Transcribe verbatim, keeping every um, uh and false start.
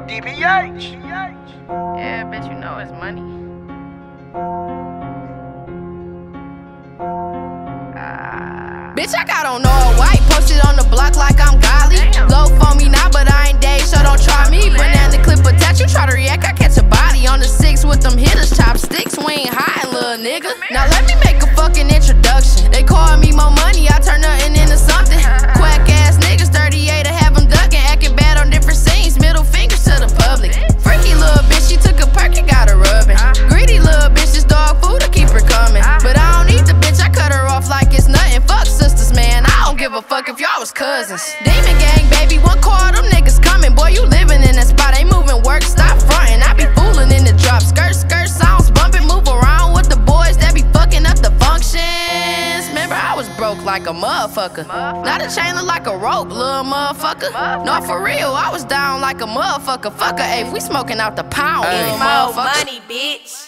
go, D B H. Yeah, bitch, you know it's money. Uh... Bitch, I got on all white, posted on the block like I'm godly. Damn. Low for me now, but I ain't day, so don't try me. Banana clip attached, you try to react, I catch a body on the six with them hitters, chopsticks. We ain't hiding, little nigga. Now let me make a fucking introduction. They call me more money, I turn nothing into something. Quack ass niggas, thirty-eight, I have them ducking, acting bad on different scenes. Middle fingers to the public. Freaky little bitch, she took a perk and got a rubbing. Greedy little bitch, this dog food, I keep her coming. But I don't need the bitch, I cut her off like it's nothing. Fuck sisters, man, I don't give a fuck if y'all was cousins. Demon gang, baby, one call, them niggas coming. Boy, you living in that spot, ain't moving work, stop fronting. I be fooling in the drop, skirt, skirt, sounds bumping. Move around with the boys that be fucking up the functions. Remember, I was broke like a motherfucker. Not a chain look like a rope, little motherfucker. No, for real, I was down like a motherfucker. Fuck a eighth, we smoking out the pound, little motherfucker. Money, bitch.